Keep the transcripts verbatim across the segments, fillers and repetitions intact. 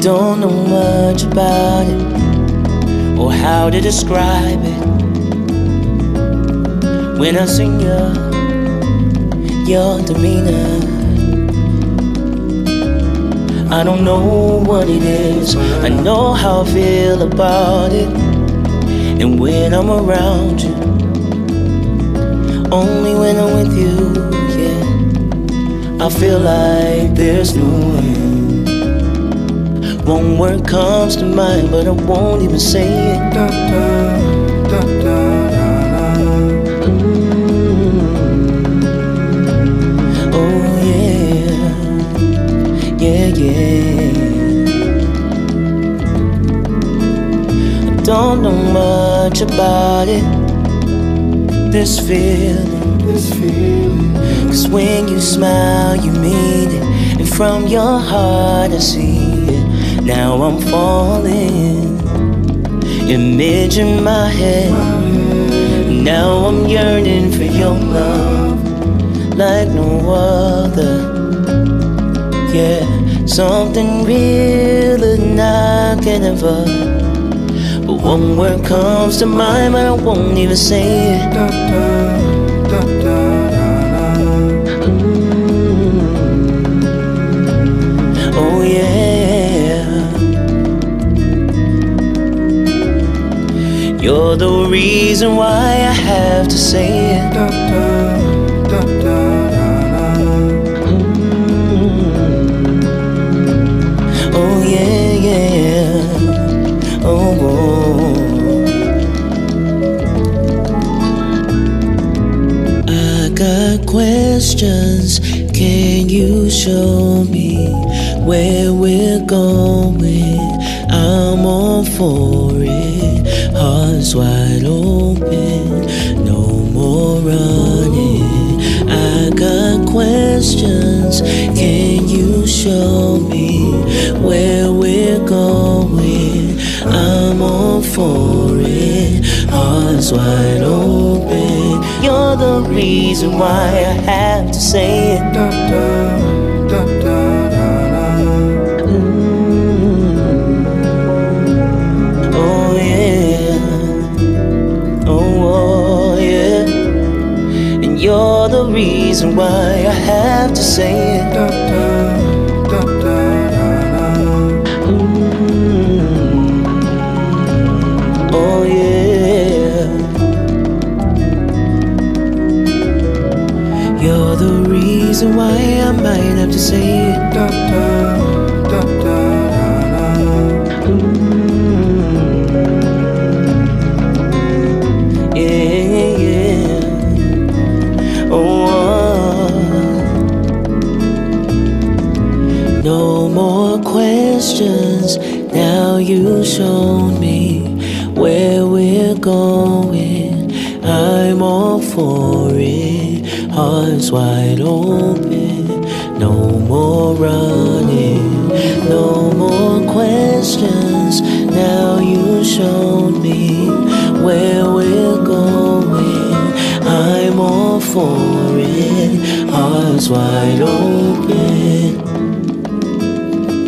don't know much about it or how to describe it. When I sing your, your demeanor, I don't know what it is. I know how I feel about it. And when I'm around you, only when I'm with you, yeah, I feel like there's no end. One word comes to mind, but I won't even say it. Da, da, da, da, da, da. Mm-hmm. Oh yeah, yeah, yeah. I don't know much about it, this feeling, this feeling. Cause when you smile you mean it, and from your heart I see it. Now I'm falling, imagine my head. Now I'm yearning for your love like no other. Yeah, something real that I can ever. One word comes to mind, but I won't even say it. Da, da, da, da, da, da. Mm. Oh yeah, you're the reason why I have to say it. Da, da, da, da, da, da. Mm. Oh yeah, yeah, oh, oh. Questions, can you show me where we're going? I'm all for it, hearts wide open, no more running. I got questions, can you show me where we're going? I'm all for it, hearts wide open. You're the reason why I have to say it. Da, da, da, da, da, da. Mm. Oh yeah, oh, oh yeah. And you're the reason why I have to say it. Da, da, da, da, da, da. Mm. Oh yeah. You're the reason why I might have to say it. Da, da, da, da, da, da. Mm. Yeah, yeah. Oh, oh. No more questions. Now you show me where we're going. I'm all for it, hearts wide open, no more running, no more questions. Now you showed me where we're going. I'm all for it, hearts wide open.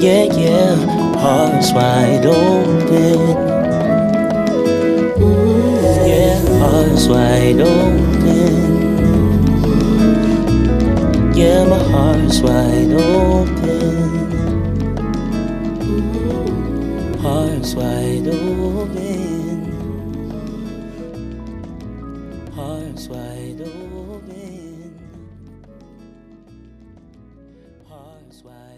Yeah, yeah, hearts wide open. Yeah, hearts wide open. Yeah, my heart's wide open. Heart's wide open. Heart's wide open. Heart's wide open.